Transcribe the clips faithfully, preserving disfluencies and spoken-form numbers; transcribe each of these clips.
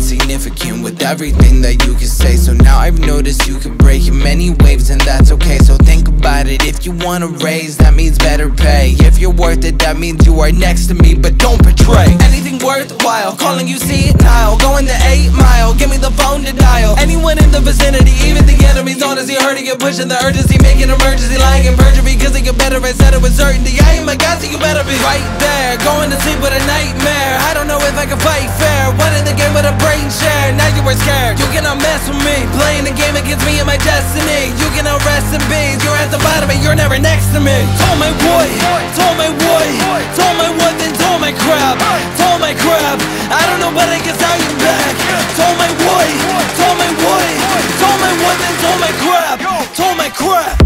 insignificant with everything that you can say. So now I've noticed you can break in many waves, and that's okay. So think about it, if you want a raise, that means better pay. If you're worth it, that means you are next to me, but don't betray anything worthwhile. Calling you, see it now, going the eight mile, give me the phone to dial. Anyone in the vicinity, even the enemies, honestly hurting and pushing the urgency, making emergency, lying and perjury, cause they get better and said it with certainty. I am a guy, so you better be right there, going to sleep with a nightmare. I don't know if I can fight fair, one in the game with a brain share. Now you are scared, you cannot mess with me, playing the game against me and my destiny. You cannot rest in peace, you're at the bottom and you're never next to me. Told my boy, told my boy, told my what, then told my crap, told my crap. I don't know, but I guess I am back. Told my boy, told my boy, told my what, then told my crap, told my crap.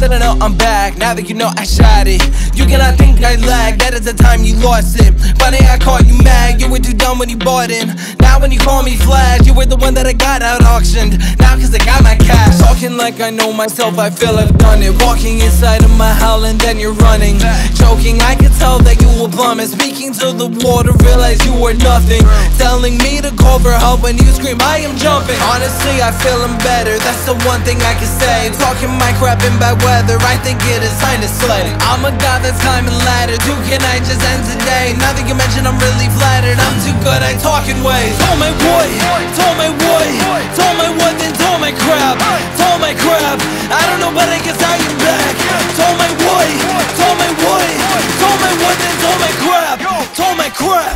That I know I'm back, now that you know I shot it. You cannot think I lag, that is the time you lost it. Funny I caught you mad, you were too dumb when you bought in. Now when you call me flash, you were the one that I got out auctioned. Now cause I got my cash, talking like I know myself, I feel I've done it. Walking inside of my hell and then you're running, choking, I can tell that you will plummet. Speaking to the water, realize you were nothing, telling me to call for help when you scream I am jumping. Honestly I feel I'm better, that's the one thing I can say. Talking my crap in bad weather, I think it is time to slay. I'm a god that's climbing ladders, who can I just end today? Now that you mention I'm really flattered, I'm too good at talking ways. Told my boy, told my boy, told my what, then told my crap, told my crap. I don't know, but I guess I am back. Told my boy, told my boy, told my what, then told my crap, told my crap.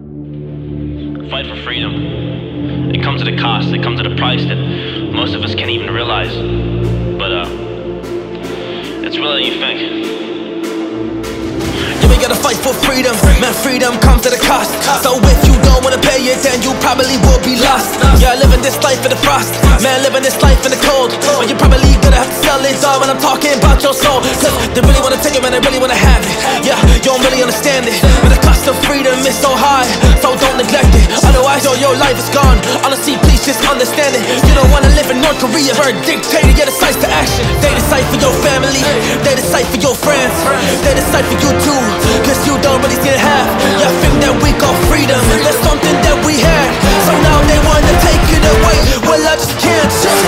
Fight for freedom. It comes at a cost, it comes at a price that most of us can't even realize. But, uh, it's realer than you think. Yeah, we gotta fight for freedom. Man, freedom comes at a cost. So if you don't wanna pay it, then you probably will be lost. Yeah, living this life in the frost. Man, living this life in the cold. Well, you're probably gonna have to sell it all when I'm talking about your soul. Cause they really wanna take it, man, they really wanna have it. Yeah, you don't really understand it. But the cost of freedom is so high, so don't neglect it. Otherwise, yo, your life is gone. Honestly, please just understand it. You don't wanna live in North Korea, where a dictator yeah, decides to action. They decide for your family, they decide for your friends, they decide for you too, cause you don't really see it half. Yeah, think that we call freedom, that's something that we had. So now they wanna take it away, well I just can't change.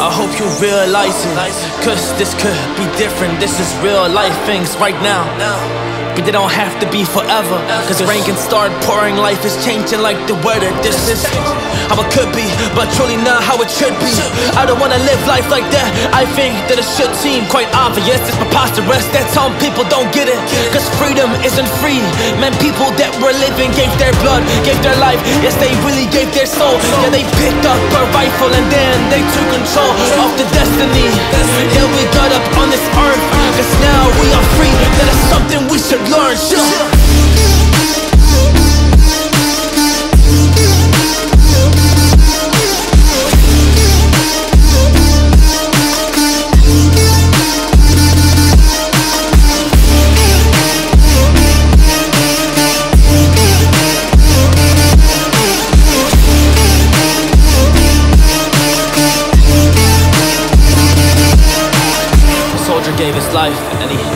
I hope you realize it, cause this could be different. This is real life things right now, but they don't have to be forever. Cause rain can start pouring, life is changing like the weather. This is how it could be, but truly not how it should be. I don't wanna live life like that. I think that it should seem quite obvious, it's preposterous that some people don't get it. Cause freedom isn't free. Man, people that were living gave their blood, gave their life, yes they really gave their soul. Yeah, they picked up a rifle and then they took control of the destiny that we got up on this earth. Cause now we are free, that is something we should learn. Shit.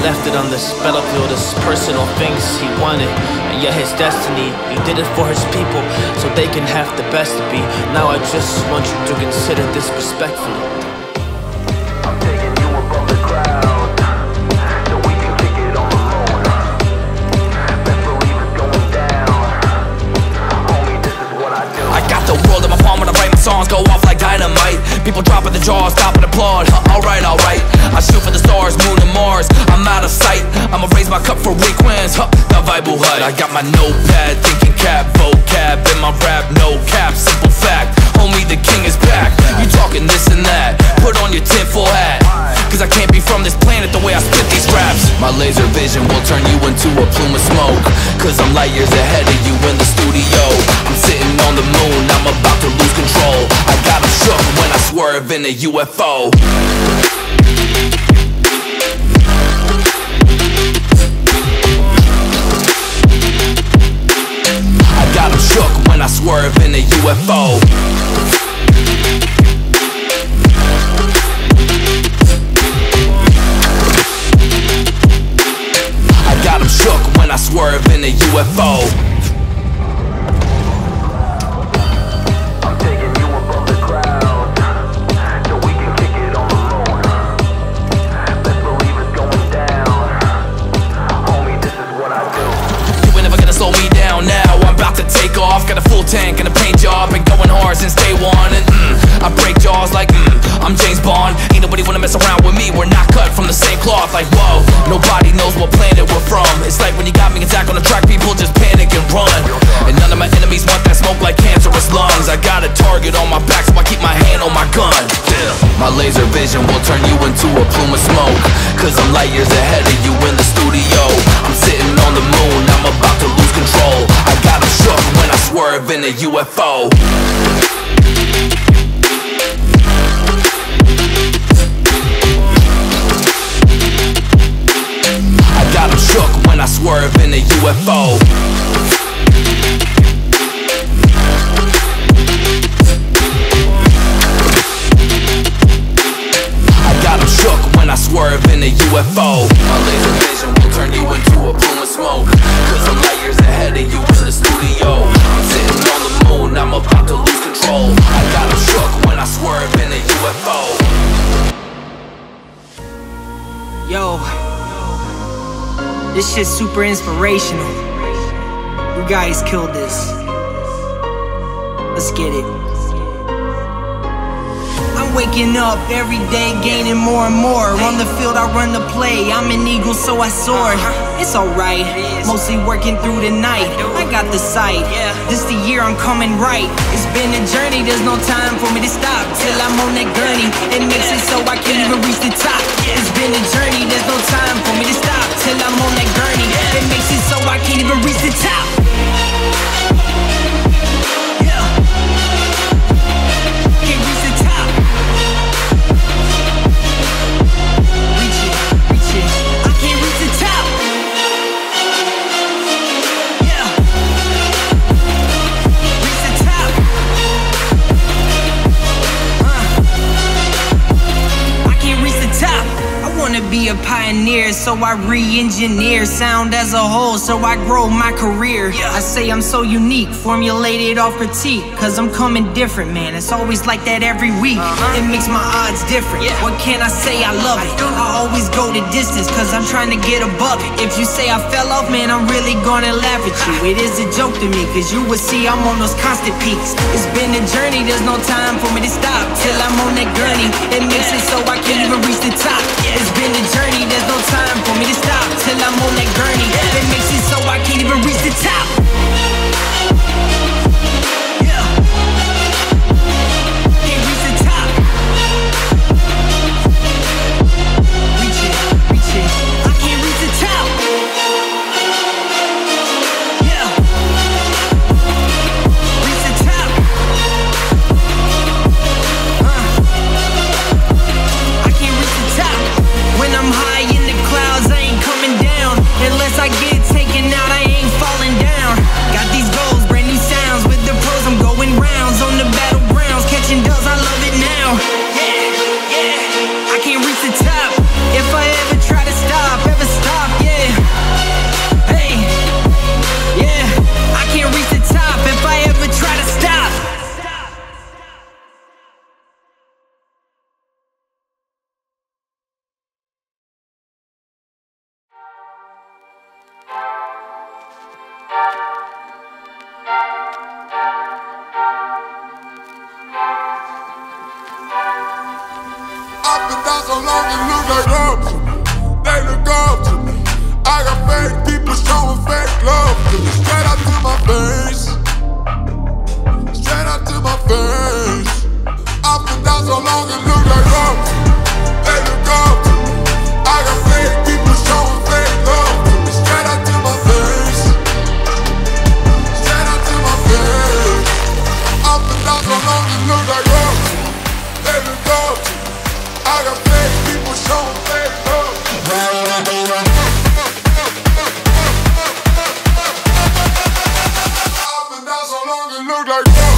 left it on the battlefield, his personal things he wanted, and yet his destiny, he did it for his people, so they can have the best of me. Now I just want you to consider this respectfully. Songs go off like dynamite. People dropping the jaws, stop and applaud. Alright, alright. I shoot for the stars, moon and Mars. I'm out of sight. I'ma raise my cup for weak wins. Huh, the vibe will hut. I got my notepad, thinking cap, vocab. In my rap, no cap. Simple fact. Homie, the king is back. You talking this and that. Put on your tinfoil hat. Cause I can't be from this planet the way I spit these raps. My laser vision will turn you into a plume of smoke. Cause I'm light years ahead of you in the studio. I'm sitting on the moon, I'm about to lose control. I got 'em shook when I swerve in a U F O. I got 'em shook when I swerve in a U F O. I got 'em shook when I swerve in a U F O. Got a full tank and a paint job. Been going hard since day one. And mm, I break jaws like mm, I'm James Bond. Ain't nobody wanna mess around with me. We're not cut from the same cloth. Like whoa, nobody knows what planet we're from. It's like when you got me attack on the track, people just panic and run. And none of my enemies want that smoke like cancerous lungs. I got a target on my back, so I keep my hand on my gun. Yeah. My laser vision will turn you into a plume of smoke. Cause I'm light years ahead of you in the studio. I'm sitting on the moon, I'm about to lose control. I got a shook when I swerve in a U F O. I got 'em shook when I swerve in a U F O. I got 'em shook when I swerve in a U F O. My laser vision will turn you into a plume of smoke. Cause I'm light years ahead of you in the studio. I'm about to lose control. I got 'em shook when I swerve in a U F O. Yo, this shit's super inspirational. You guys killed this. Let's get it. I'm waking up every day, gaining more and more. On the field, I run the play. I'm an eagle, so I soar. It's alright, mostly working through the night. I got the sight, this the year I'm coming right. It's been a journey, there's no time for me to stop. Till I'm on that gurney, it makes it so I can't even reach the top. It's been a journey, there's no time for me to stop. Till I'm on that gurney, it makes it so I can't even reach the top. Be a pioneer, so I re-engineer sound as a whole, so I grow my career. Yeah. I say I'm so unique, formulated off critique, cause I'm coming different, man. It's always like that every week. Uh-huh. It makes my odds different. Yeah. What can I say? I love it. I, I always go the distance, cause I'm trying to get above it. If you say I fell off, man, I'm really gonna laugh at you. It is a joke to me, cause you will see I'm on those constant peaks. It's been a journey, there's no time for me to stop. Till I'm on that gurney, it makes it so I can't even reach the top. It's been a journey, there's no time for me to stop. Till I'm on that gurney, it makes it so I can't even reach the top. Yeah. Can't reach the top. Reach it, reach it. I can't reach the top. Yeah. Reach the top. Huh. I can't reach the top. When I'm high in the clouds, I ain't coming down. Unless I get taken out, I ain't falling down. so long it look like love to me. They look up to me. I got fake people showing fake love to me. Straight up to my face. Straight up to my face. Up and down so long it look like love to me. They look up to me. I got fake people showing fake love to me. Straight up to my face. Straight up to my face. Up and down so long it look like love to me. They look up to me. I got fake people showing fake love to me. Up and down so long it look like love.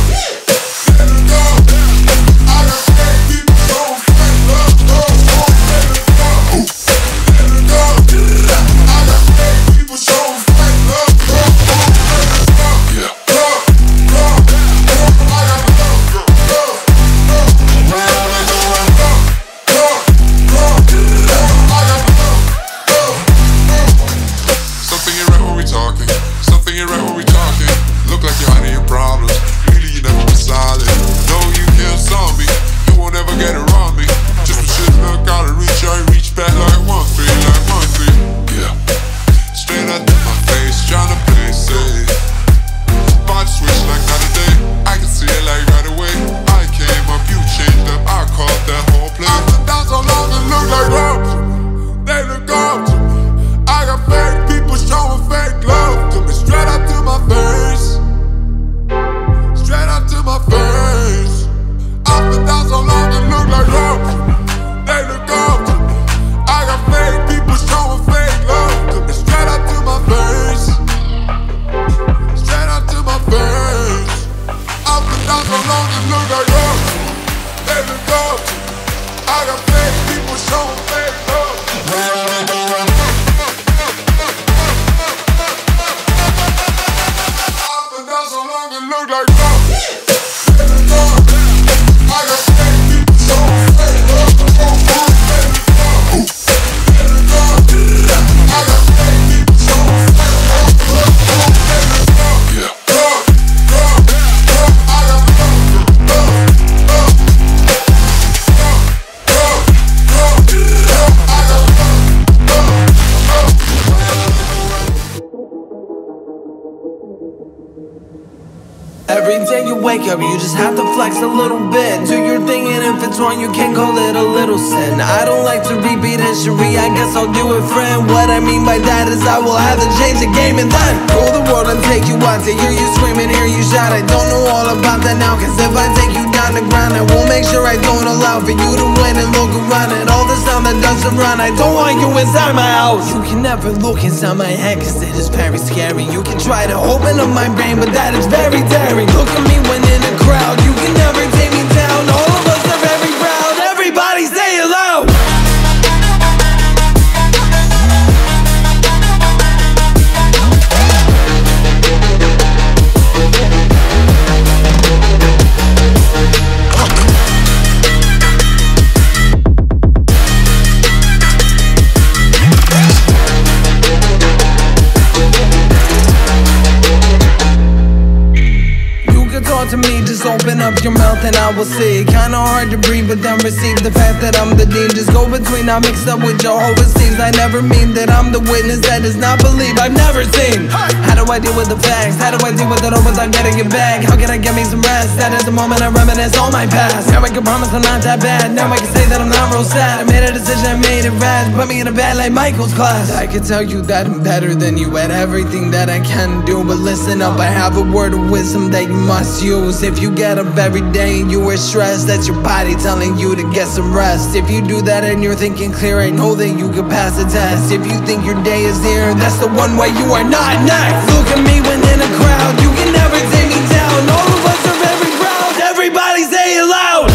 Look inside my head, cause it is very scary. You can try to open up my brain, but that is very daring. Look at me when in a crowd, you can never take me down. All of us are very proud, everybody say it loud. To me, just open up your mouth and I will see. Kinda hard to breathe, but then receive the fact that I'm the dean. Just go between, I mixed up with Jehovah's thieves. I never mean that I'm the witness that is not believed. I've never seen. How do I deal with the facts? How do I deal with it all without getting it back? How can I get me some rest? That is the moment I reminisce all my past. Now I can promise I'm not that bad. Now I can say that I'm not real sad. I made a decision, I made it rash. Put me in a bed like Michael's class. I can tell you that I'm better than you at everything that I can do. But listen up, I have a word of wisdom that you must use. If you get up every day and you are stressed, that's your body telling you to get some rest. If you do that and you're thinking clear, I know that you can pass the test. If you think your day is near, that's the one way you are not next. Look at me when in a crowd, you can never take me down. All of us are very proud, everybody say it loud.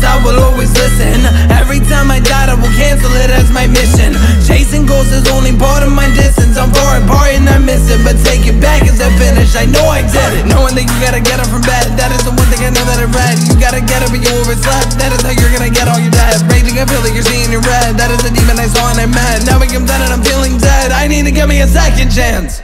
I will always live. that you gotta get up from bed. That is the one thing I know that I read. You gotta get up and you overslept. That is how you're gonna get all your debt. Raging, I feel like you're seeing your red. That is the demon I saw and I met. Now I come down and I'm feeling dead. I need to give me a second chance.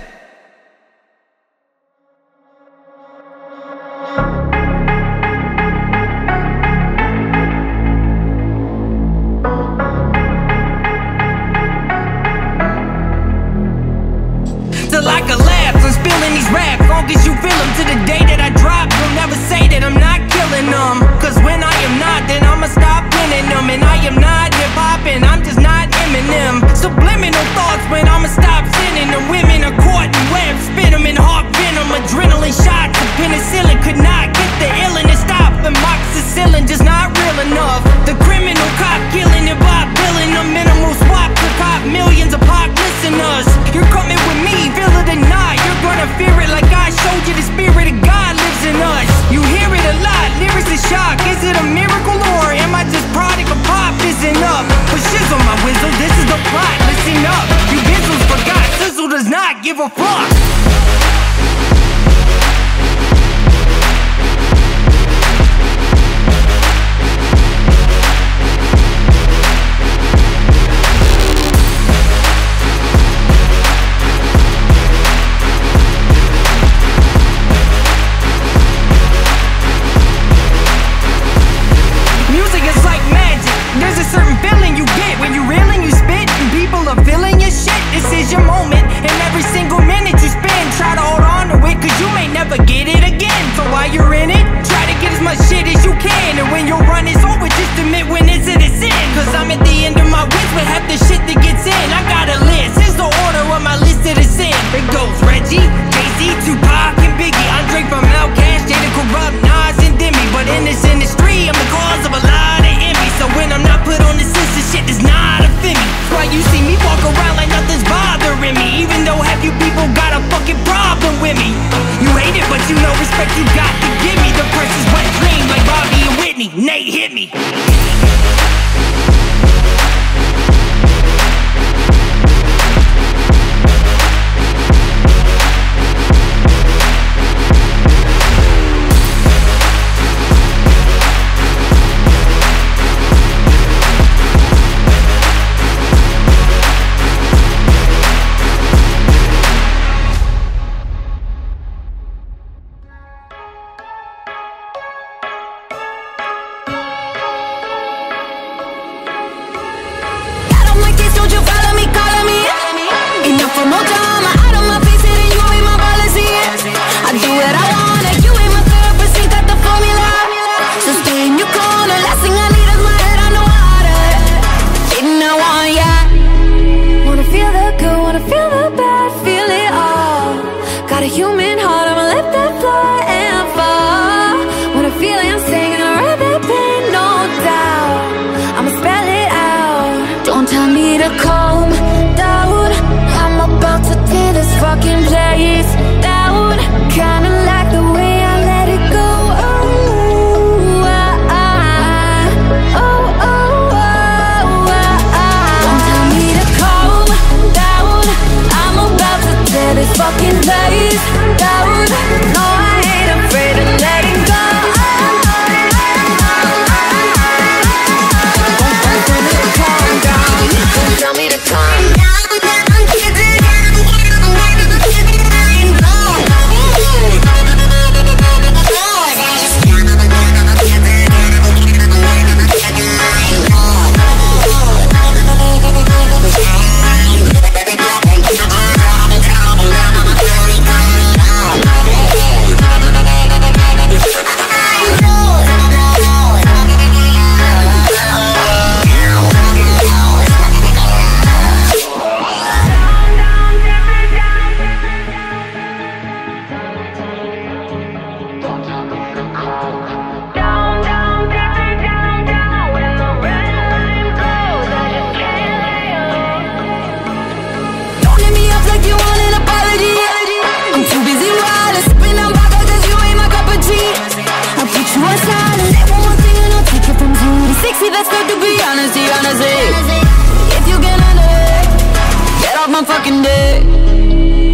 I collapse, I'm spilling these raps, long as you feel them. To the day that I drop, you'll never say that I'm not killing them. Cause when I am not, then I'ma stop winning them. And I am not hip-hopping, I'm just not Eminem. Subliminal thoughts when I'ma stop sending them. Women are caught in webs, spit them in heart venom. Adrenaline shots and penicillin could not get the illness. Stop and moxicillin, just not real enough. The criminal cop killing and Bob billing them. Minimal swap to cop millions of pop listeners. You're coming with me, feel it or not. You're gonna fear it like I showed you. The spirit of God lives in us. You hear it a lot, lyrics a shock. Is it a miracle or am I just product of pop? Isn't up, but shizzle my whistle, this is the plot, listen up. You whistles forgot, sizzle does not give a fuck.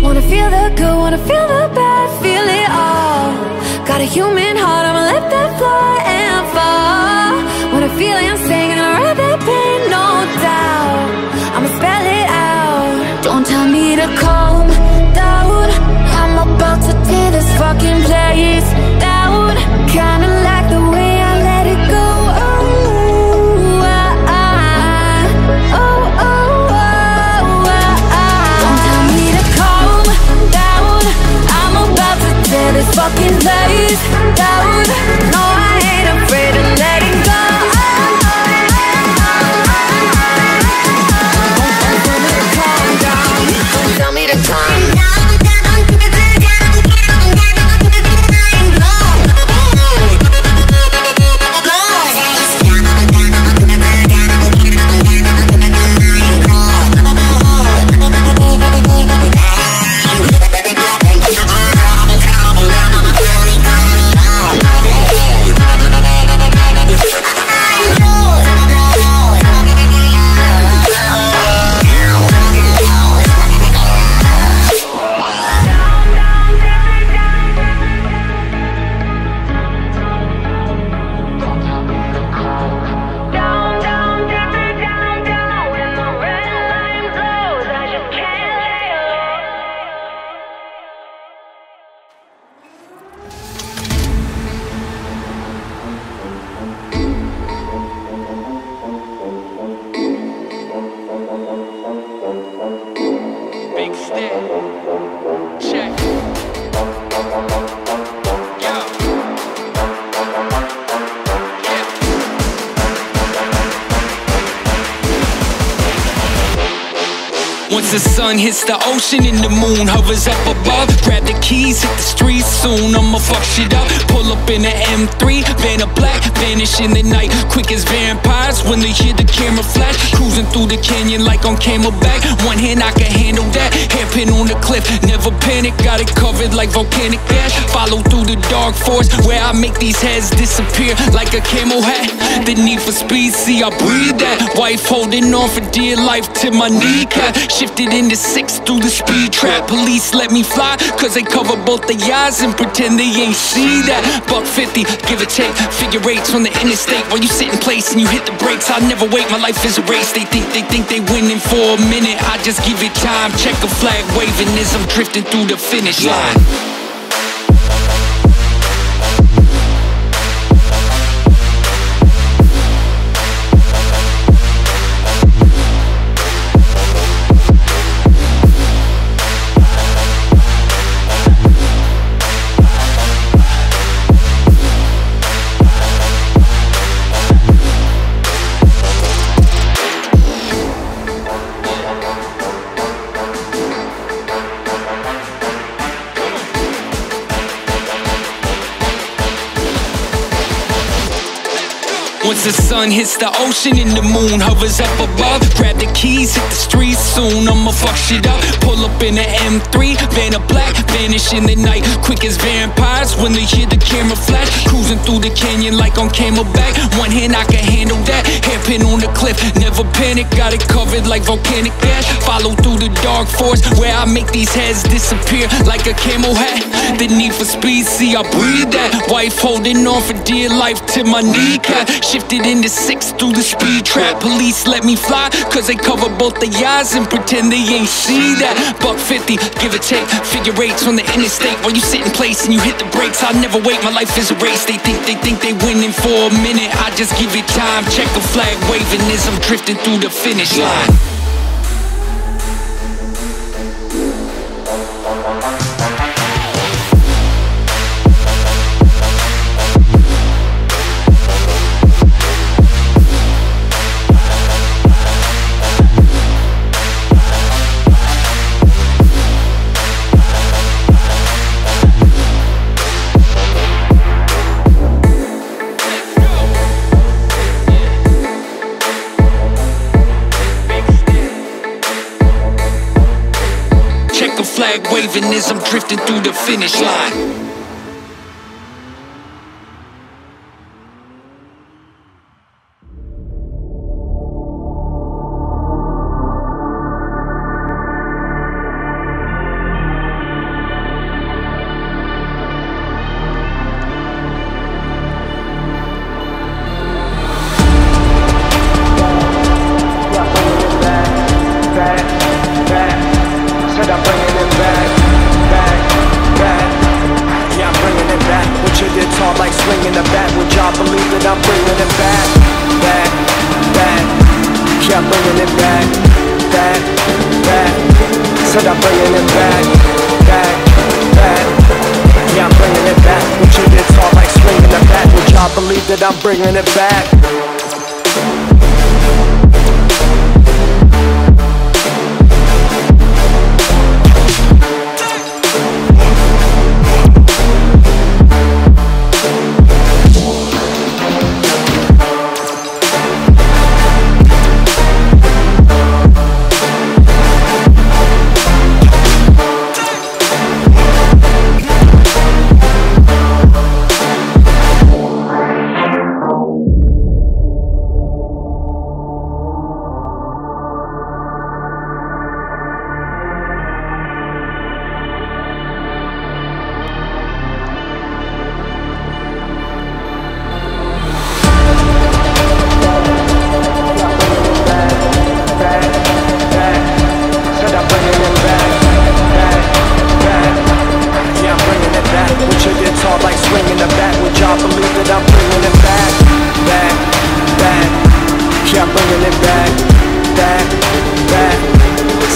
Wanna feel the good, wanna feel the bad, feel it all. Once the sun hits the ocean and the moon hovers up above, grab the keys, hit the streets soon. I'ma fuck shit up, pull up in the M three, van of black, vanish in the night, quick as vampires when they hear the camera flash. Cruising through the canyon like on Camelback, one hand I can handle that, hairpin on the cliff, never panic, got it covered like volcanic ash. Follow through the dark forest where I make these heads disappear like a camel hat. The need for speed, see I breathe that, wife holding on for dear life to my kneecap. Shifted into six through the speed trap. Police let me fly, cause they cover both the eyes and pretend they ain't see that. Buck fifty, give or take, figure eights on the interstate. While you sit in place and you hit the brakes, I'll never wait, my life is a race. They think, they think they winning for a minute, I just give it time, check a flag waving as I'm drifting through the finish line. Once the sun hits the ocean and the moon hovers up above, grab the keys, hit the streets soon. I'ma fuck shit up, pull up in the M three, van of black, vanish in the night, quick as vampires when they hear the camera flash. Cruising through the canyon like on Camelback, one hand I can handle that, hairpin on the cliff, never panic, got it covered like volcanic ash. Follow through the dark forest where I make these heads disappear like a camel hat. The need for speed, see I breathe that, wife holding on for dear life to my kneecap. Shifted into six through the speed trap. Police let me fly, cause they cover both the eyes and pretend they ain't see that. Buck fifty, give or take, figure eights on the interstate. While you sit in place and you hit the brakes, I'll never wait, my life is a race. They think, they think they winning for a minute, I just give it time, check a flag waving as I'm drifting through the finish line. Flag waving as I'm drifting through the finish line. Back, back, back. bringing it back, back, back. Said I'm bringing it back, back, back. Yeah, I'm bringing it back. What you did all like swinging the bat. Would y'all believe that I'm bringing it back?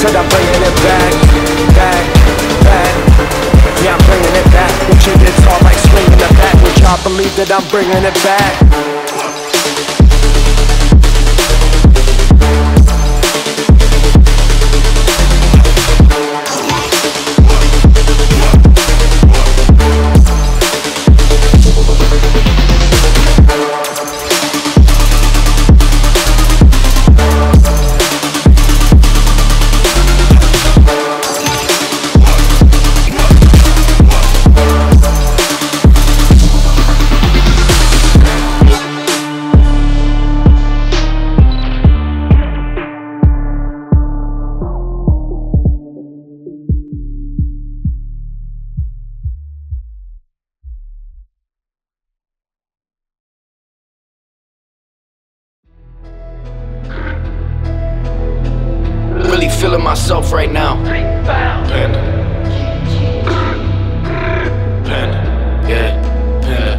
Said I'm bringing it back, back, back. Yeah, I'm bringing it back. What you did all like swinging the bat. Would y'all believe that I'm bringing it back? Feeling myself right now. Pen. Pen. Yeah. Pen.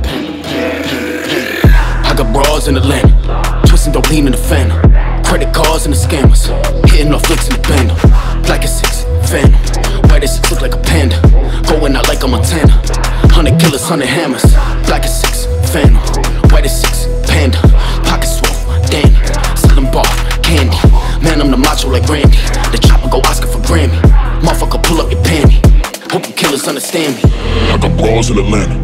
Pen. Yeah. I got bras in the land, twisting the lean in the fan. Credit cards and the scammers, hitting off flicks in the band. Black and six, phantom. White as six look like a panda. Going out like a Montana. Hundred killers, hundred hammers. Black and six, phantom. White as six, panda. Pocket swole, Dan. Selling bar, candy. Man, I'm the macho like Randy. The chopper go Oscar for Grammy. Motherfucker, pull up your panty. Hope you killers understand me. I got bras in Atlanta,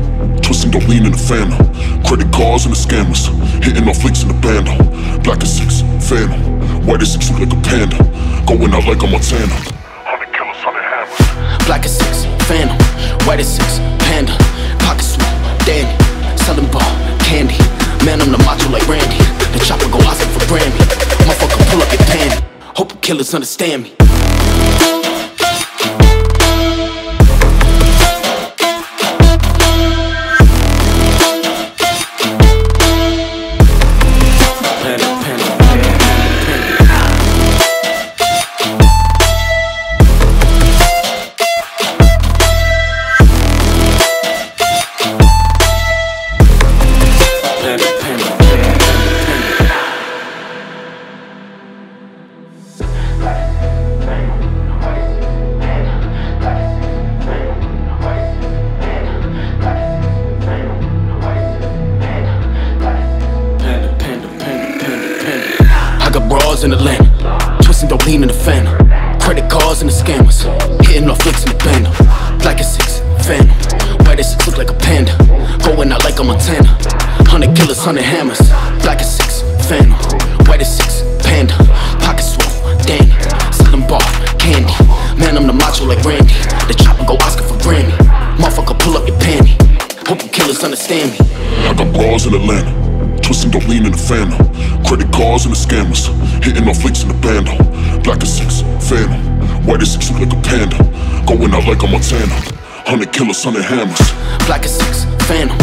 twisting the lean in the phantom. Credit cards and the scammers, hitting off flicks in the bando. Black as six, phantom. White as six look like a panda. Going out like a Montana. Hundred killers, hundred hammers. Black as six, phantom. White as six, panda. Pocket swoop, dandy. Selling ball, candy. Man, I'm the macho like Randy. The chopper go Oscar for Grammy. Motherfucker, pull up your panty. Hope the killers understand me. In the land, twisting the lean in the phantom. Credit cards and the scammers, hitting off flicks in the bando. Black as six, phantom. White as six look like a panda. Going out like a Montana. Hundred killers, hundred hammers. Black as six, phantom. White as six, panda. Pocket swole, dandy. Selling bar, candy. Man, I'm the macho like Randy. The chopper go Oscar for Grammy. Motherfucker, pull up your panty. Hope you killers understand me. I got bras in Atlanta, twisting the lean in the phantom. Credit cards and the scammers, hitting off flicks in the bando. Black as six, phantom. White as six look like a panda. Going out like a Montana. Hundred killers, hundred hammers. Black as six, phantom.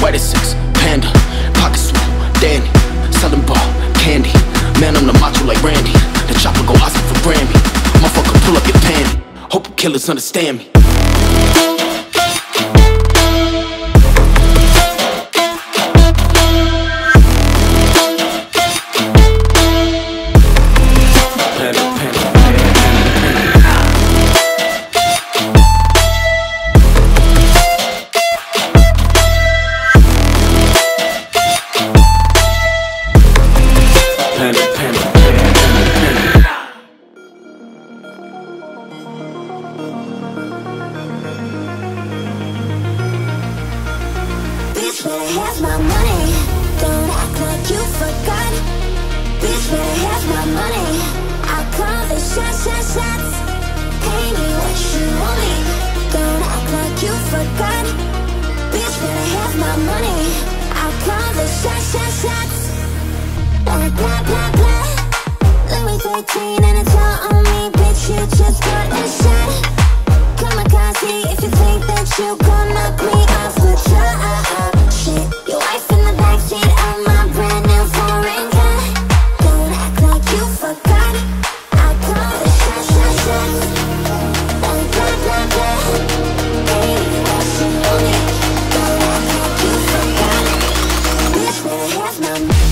White as six, panda. Pocket swoop, dandy. Selling ball, candy. Man, I'm the macho like Randy. The chopper go Oscar for Grammy. Motherfucker, pull up your panty. Hope the killers understand me. shots, shots. Blah, blah, blah, blah. Louis fourteen and it's all on me. Bitch, you just got a shot. Kamikaze, if you think that you gon' knock me off the job. Shit, your wife in the backseat of my brand new foreign car. Don't act like you forgot. I call the shots, shots, shots. Blah, blah, blah, blah. Baby, what's your money? Don't act like you forgot. Bitch, where the hell's my money?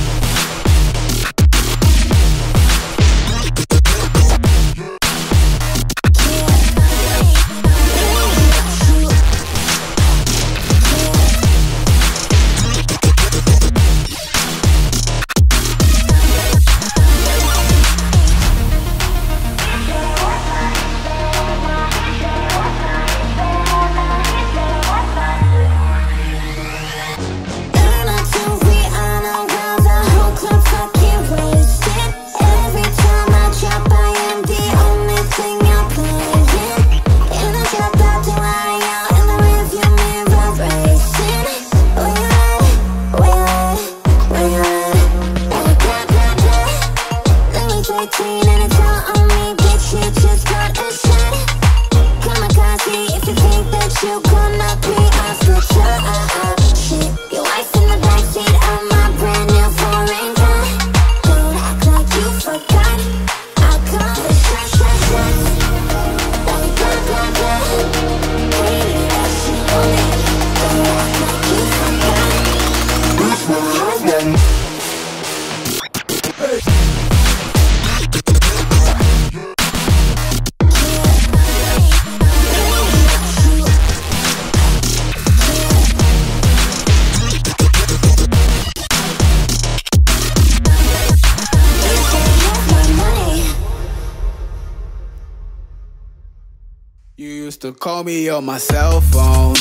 Call me on my cell phone,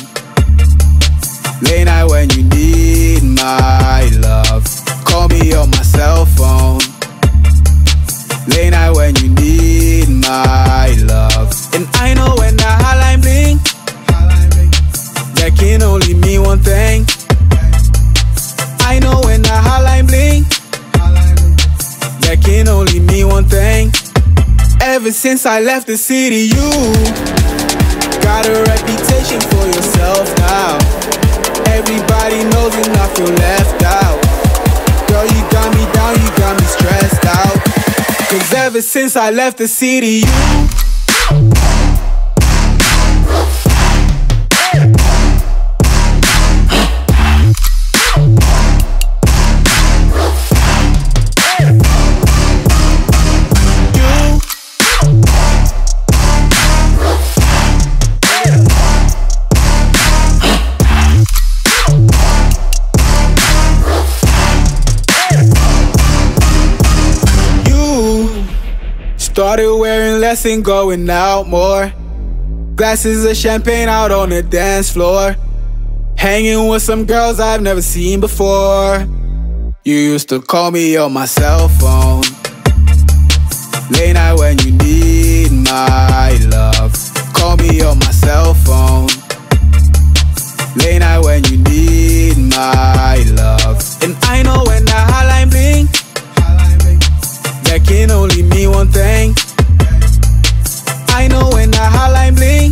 late night when you need my love. Call me on my cell phone, late night when you need my love. And I know when the hotline bling, that can only mean one thing. I know when the hotline bling, that can only mean one thing. Ever since I left the city, you got a reputation for yourself now. Everybody knows you, not feel left out. Girl, you got me down, you got me stressed out. Cause ever since I left the city, you started wearing less and going out more. Glasses of champagne out on the dance floor. Hanging with some girls I've never seen before. You used to call me on my cell phone, late night when you need my love. Call me on my cell phone, late night when you need my love. And I know when the hotline bling, that can only mean one thing. I know when the hotline bling,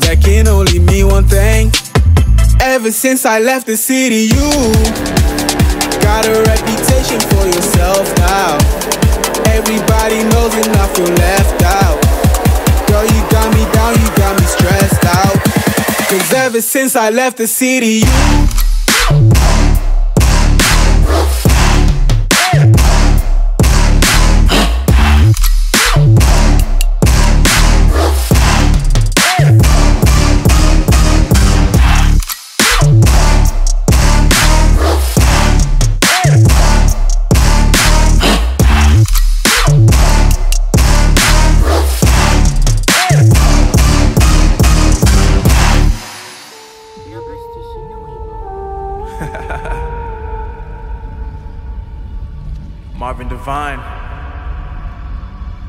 that can only mean one thing. Ever since I left the city, you got a reputation for yourself now. Everybody knows you, not feel left out. Girl, you got me down, you got me stressed out. Cause ever since I left the city, you Marvin Devine,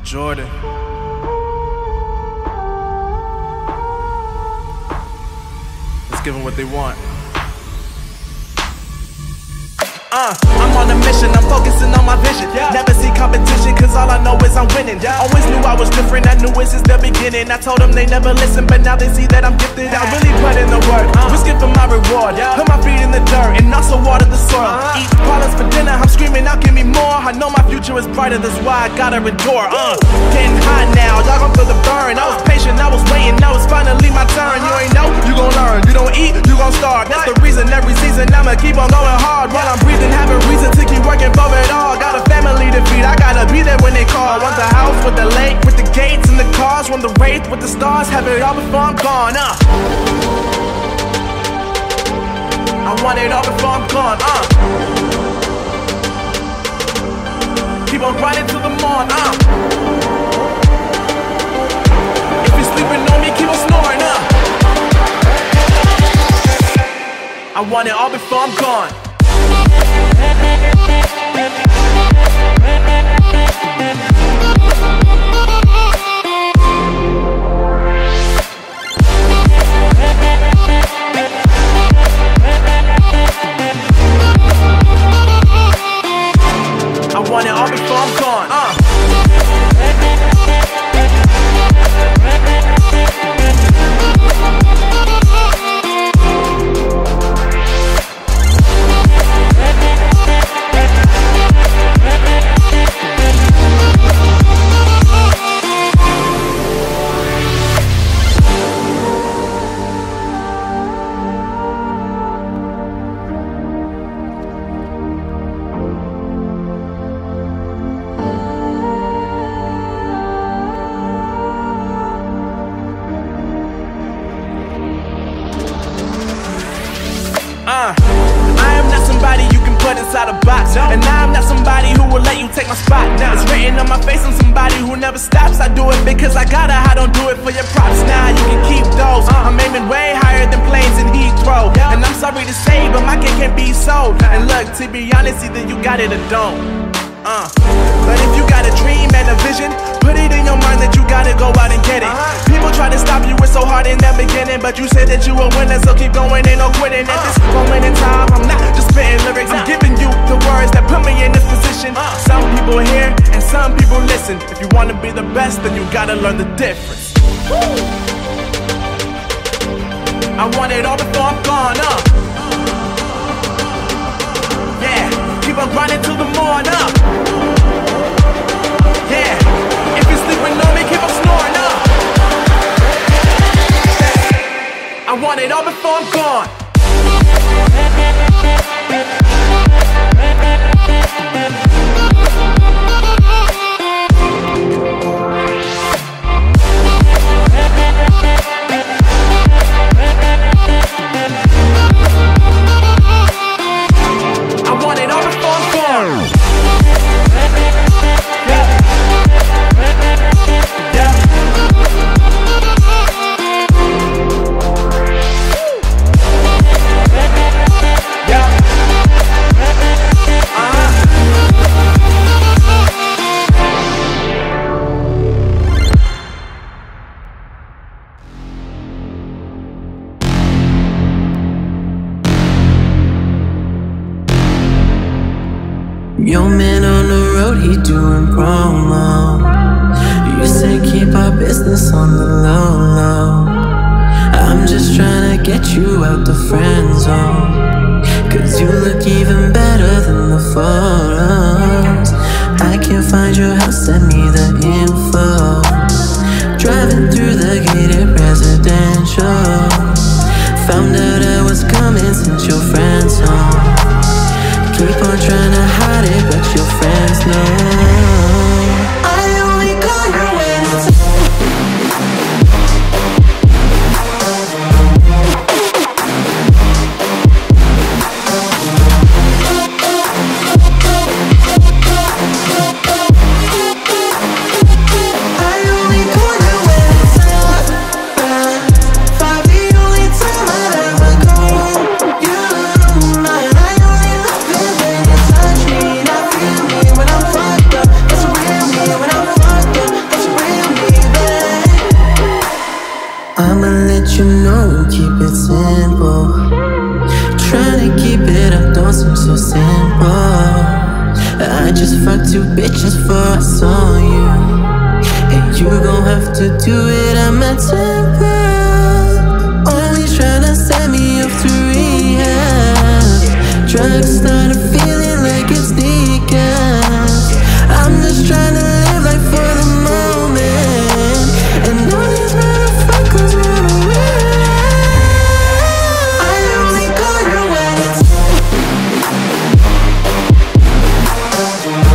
Jordan. Let's give them what they want. Uh, I'm on a mission, I'm focusing on my vision. Never see competition, cause all I know is I'm winning. Always knew I was different, I knew it since the beginning. I told them they never listen, but now they see that I'm gifted. I really put in the work, risking for my reward. Put my feet in the dirt, and also water the soil. Eat products for dinner, I'm screaming out, give me more. I know my future is brighter, that's why I gotta endure. Uh, getting hot now, y'all gon' feel the burn. I was patient, I was waiting, now it's finally my turn. You ain't know, you gon' learn. You don't eat, you gon' starve. That's the reason every season I'ma keep on going hard. While I'm breathing, having reason to keep working for it all. Got a family to feed, I gotta be there when they call. Want the house with the lake, with the gates and the cars. Want the wraith with the stars, have it all before I'm gone. Uh. I want it all before I'm gone. Uh. Keep on riding till the morn. Uh. If you're sleeping on me, keep on snoring. Uh. I want it all before I'm gone. I want it all before I'm gone. Uh. I am not somebody you can put inside a box, and I am not somebody who will let you take my spot. Now it's written on my face, I'm somebody who never stops. I do it because I gotta, I don't do it for your props. Now you can keep those, I'm aiming way higher than planes in Heathrow. And I'm sorry to say, but my kid can't be sold. And look, to be honest, either you got it or don't. Uh. But if you got a dream and a vision, put it in your mind that you gotta go out and get it. People try to stop you, it's so hard in the beginning, but you said that you a winner, so keep going, ain't no quitting. At this moment in time, I'm not just spitting lyrics, I'm giving you the words that put me in this position. Some people hear, and some people listen. If you wanna be the best, then you gotta learn the difference. Woo. I want it all before I'm gone, uh. Yeah, keep on grinding till the morning, up. Yeah, if you're sleeping on me, keep on snoring, up. I want it all before I'm gone. Your man on the road, he doing promo. You say keep our business on the low, low. I'm just trying to get you out the friend zone, cause you look even better than the photos. I can't find your house, send me the info. Driving through the gated residential, found out I was coming since your friend's home. Keep on trying to hide it, but your friends know. I only call you when it's I only call you when it's up. Five, the only time I'd ever call you mine. trying to keep it up, don't seem so simple. I just fucked two bitches before I saw you, and you gon' have to do it at my temper. Only tryna set me up to rehab. Drugs started feeling like it's decaf. I'm just tryna live life for the moment, and all these motherfuckers run away. I only go your way. I only go your way.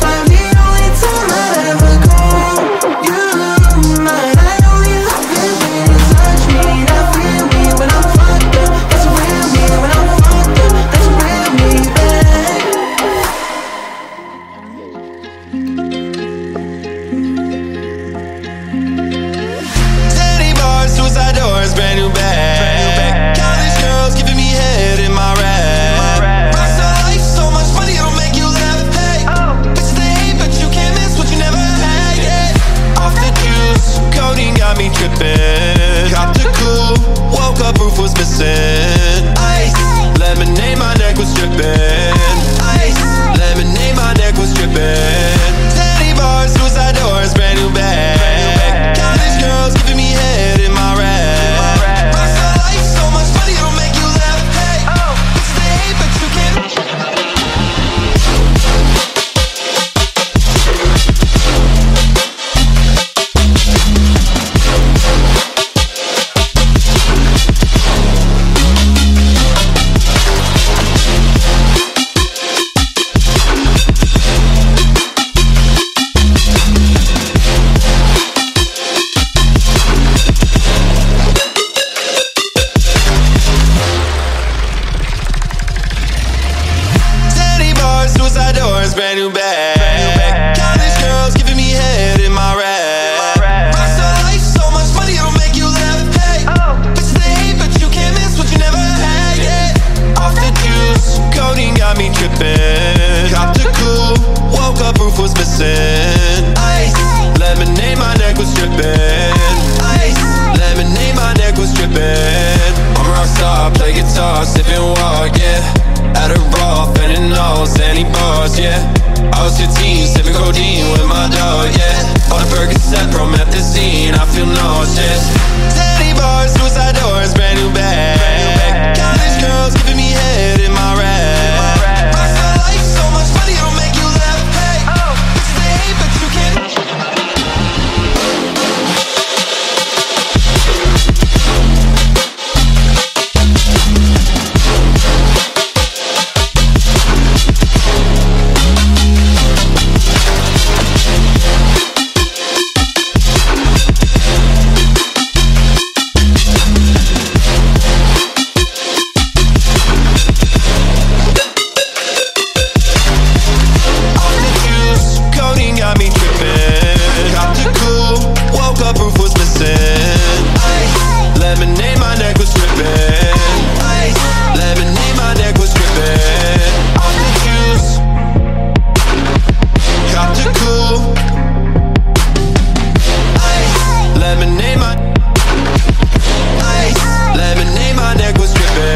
Find the only time I ever call you mine. I only love it when you touch me. That's real me when I'm fucked up. That's real me when I'm fucked up. That's real me, babe. Teddy bars, suicide doors, brand new bag. College girls giving me head in my rap. Rockstar life, so much money it'll make you laugh. Hey, bitches they hate, but you can't miss what you never had. Yeah. Off the juice, codeine got me tripping. Copped the cool, woke up, roof was missing. Ice, lemonade, my neck was dripping. Ice, lemonade, my neck was dripping. Teddy bars, suicide doors, brand new bag. College girls giving me head in my rap. Rockstar life, so much money it'll make you laugh. Hey, bitches they hate, but you can't. Teddy bars, suicide doors, brand new bag. College girls giving me head in my rap. Rockstar life, so much money it'll make you laugh. Hey, bitches they hate, but you can't miss what you never had. Yeah. Off the juice, codeine got me tripping. Copped the cool, woke up, roof was missing. Ice, lemonade, my neck was dripping. Ice, lemonade, my neck was dripping. I'm a rockstar, play guitar, sipping water, yeah. At a raw, fentanyl, sandy bars, yeah. I was fifteen, sipping codeine with my dog, yeah. On a Percocet, promethazine, I feel nauseous. Teddy bars, suicide doors, brand new bag. College girls giving me head in my rap. Rockstar life, so much money it'll make you laugh. Hey, bitches they hate, but you can't. Got me trippin', copped the cool, woke up, roof was missing. Ice, lemonade, my neck was drippin'. Ice, lemonade, my neck was drippin'. Off the juice, copped the cool. Ice, lemonade, my Ice, lemonade, my neck was drippin'.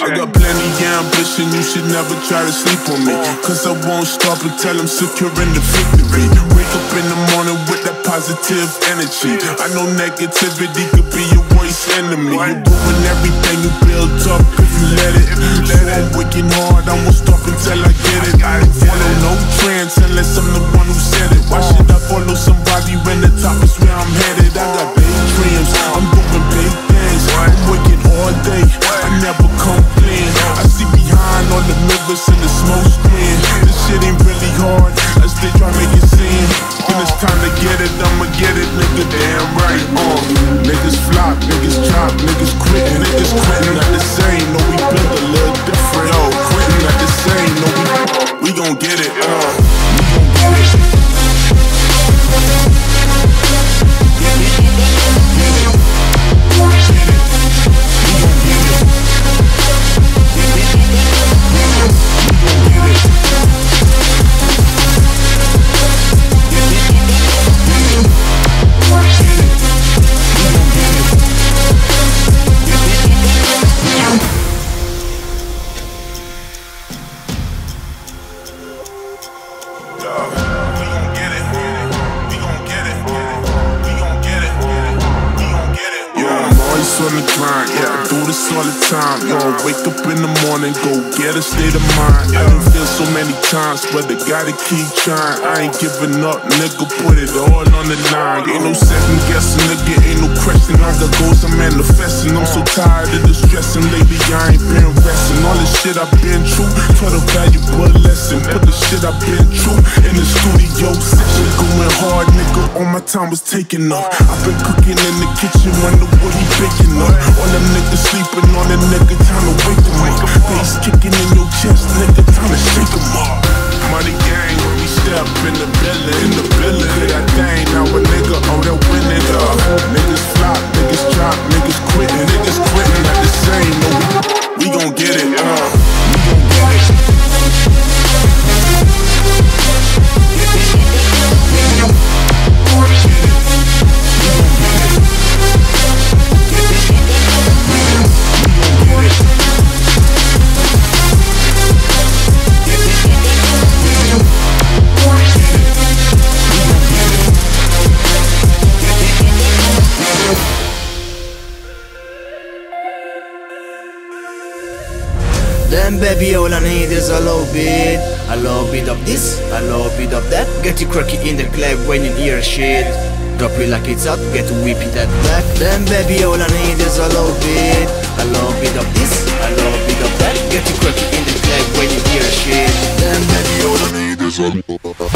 I got plenty ambition, you should never try to sleep on me. Cause I won't stop until I'm securing the victory. Wake up in the morning with that positive energy. I know negativity could be your worst enemy. You ruin everything you built up if you let it. So I'm working hard, I won't stop until I get it. I don't follow no trends unless I'm the one who said it. Why should I follow somebody when the top is where I'm headed? I got big dreams, I'm doing big things. I'm working all day, I never complain. I see behind all the mirrors and the smoke screen. This shit ain't really hard, as they try make it seem. When it's time to get it, I'ma get it, nigga, damn right, uh Niggas flop, niggas drop, niggas quit, niggas quitting at the same, no we built a little different. Yo, quitting at the same, no we, we gon' get it, uh we gon' get it. Yeah, yeah, yeah, yeah. on the grind, yeah, I do this all the time. Yo, wake up in the morning, go get a state of mind. I done feel so many times, but I gotta keep trying. I ain't giving up, nigga, put it all on the line. Ain't no second guessing, nigga, ain't no question. I got goals, I'm manifesting. I'm so tired of the stressing lately, I ain't been resting. All this shit I've been through, taught a valuable lesson. Put the shit I've been through in the studio session. Going hard, nigga, all my time was taking up. I've been cooking in the kitchen, wonder what he baking up. All them niggas sleeping, all them niggas time to wake them up. Face kicking in your chest, nigga, time to shake them up. Money gang, we step in the building, in the building. Hit that thing, now a nigga, oh, they're winning up. Niggas flop, niggas drop, niggas quitting, niggas quitting at the same. No, we, we gon' get it, uh, we gon' get it. Then baby, all I need is a little bit, a little bit of this, a little bit of that. Get you cracky in the club when you hear shit. Drop it like it's hot, get to whip it that back. Then baby, all I need is a little bit, a little bit of this, a little bit of that. Get you cracky in the club when you hear shit. Then baby, all I need is a little bit.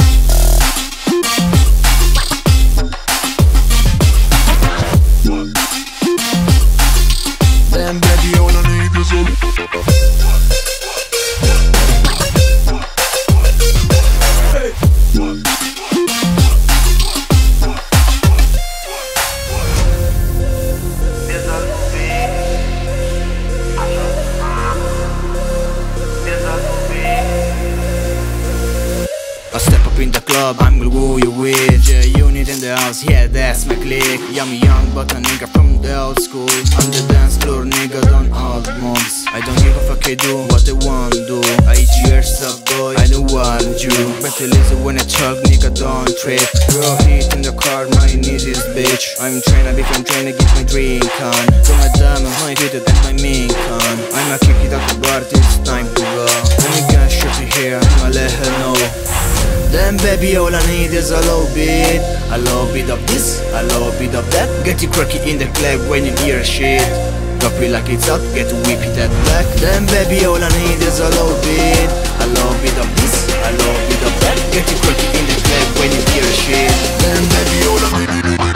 I'm gonna woo you with J-Unit in the house, yeah, that's my clique. Yeah, I'm young, but a nigga from the old school. On the dance floor, nigga, don't hold moms. I don't give a fuck, I do what I want to do. I eat your stuff, boy, I don't want you. Better listen when I talk, nigga, don't trip. Raw heat in the car, my need is bitch. I'm trying to be from trying to get my drink on. So my diamond, high fitted, that's my mink on. I'ma kick it out the bar, it's time to go. When you got shit here, I'ma let her know. Then baby, all I need is a little bit, a little bit of this, a little bit of that. Get you cracky in the club when you hear shit. Drop it like it's hot, get to whip it that back. Then baby, all I need is a little bit, a little bit of this, a little bit of that. Get you cracky in the club when you hear shit. Then baby, all I need is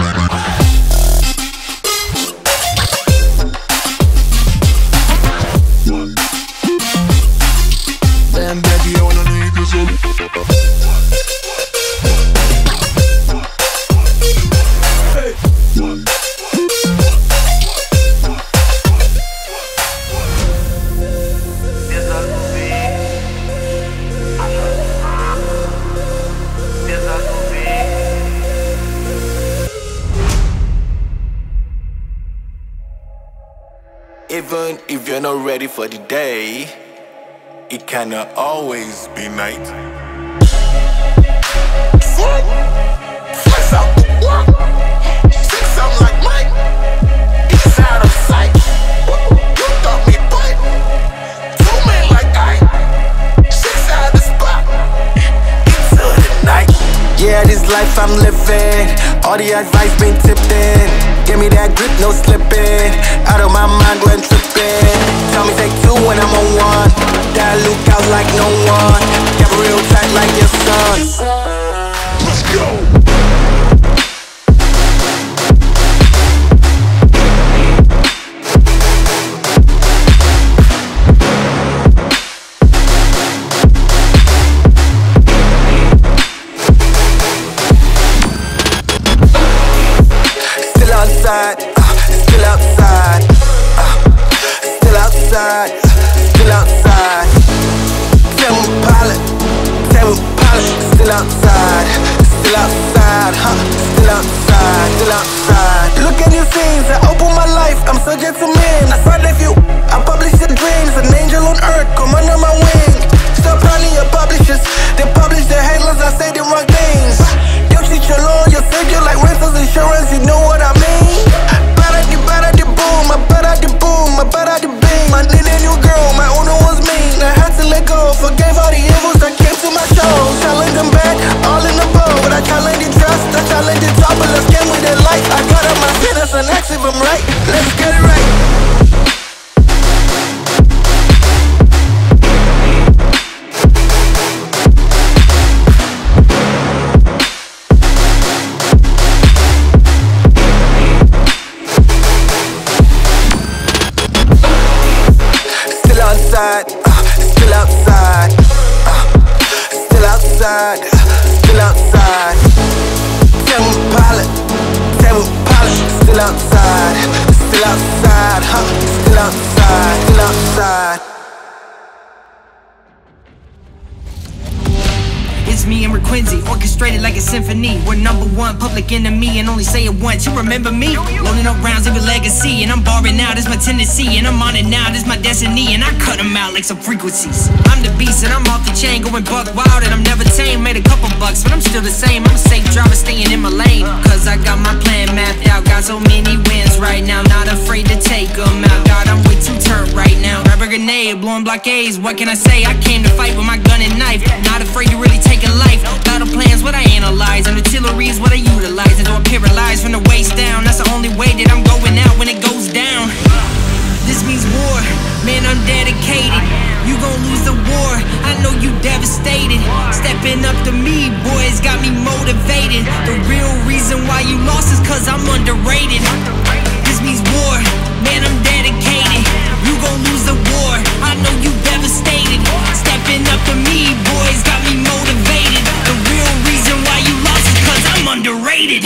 even if you're not ready for the day, it can always be night. Flex out the work. Sing something like Mike. It's out of sight. You thought me bite. Two men like I. Six out the spot. Into the night. Yeah, this life I'm living. All the advice been tipped in. Give me that grip, no slipping. Out of my mind when tripping. Tell me take two when I'm on one. Dilute out like no one. Get real tight like your sons. Let's go. Still outside, still outside. me and Rick Quincy, orchestrated like a symphony. We're number one, public enemy, and only say it once. You remember me? Loading up rounds of a legacy, and I'm barring out, it's my tendency. And I'm on it now, this my destiny, and I cut them out like some frequencies. I'm the beast, and I'm off the chain, going buck wild, and I'm never tame. Made a couple bucks, but I'm still the same. I'm a safe driver, staying in my lane, cause I got my plan mapped out. Got so many wins right now, not afraid to take them out. God, I'm way too turned right now. Grab a grenade, blowing blockades, what can I say? I came to fight with my gun and knife, not afraid to really take a life. Battle plans, what I analyze, and artillery is what I utilize. And though I'm paralyzed from the waist down, that's the only way that I'm going out when it goes down. This means war, man, I'm dedicated. You gon' lose the war, I know you devastated. Stepping up to me, boys, got me motivated. The real reason why you lost is cause I'm underrated. This means war, man, I'm dedicated. You gon' lose the war, I know you devastated. Stepping up to me, boys, got me motivated. The real reason why you lost is cause I'm underrated.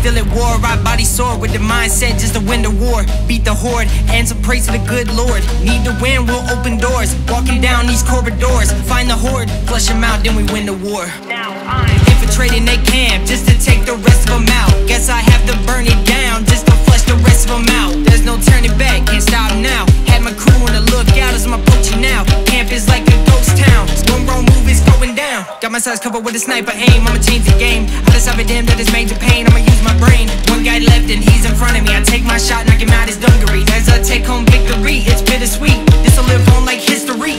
Still at war, right body sore, with the mindset just to win the war. Beat the horde, hands of praise to the good Lord. Need to win, we'll open doors. Walking down these corridors, find the horde, flush them out, then we win the war. Now I'm infiltrating they camp, just to take the rest of them out. Guess I have to burn it down, just to flush the rest of them out. There's no turning back, can't stop now. Had my crew on the lookout as I'm approaching now. Camp is like a ghost town, one wrong move is going down. Got my size covered with a sniper aim, I'ma change the game. I just have a damn that is major pain, I'ma use my brain. One guy left and he's in front of me, I take my shot, knock him out his dungaree. As a take home victory, it's bittersweet, this'll live on like history.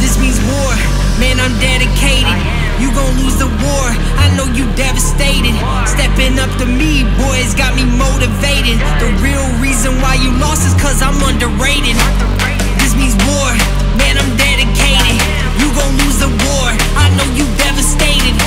This means war, man, I'm dedicated. You gon' lose the war, I know you devastated. Stepping up to me, boys, got me motivated. The real reason why you lost is cause I'm underrated. This means war, man, I'm dedicated. You gon' lose the war, I know you devastated.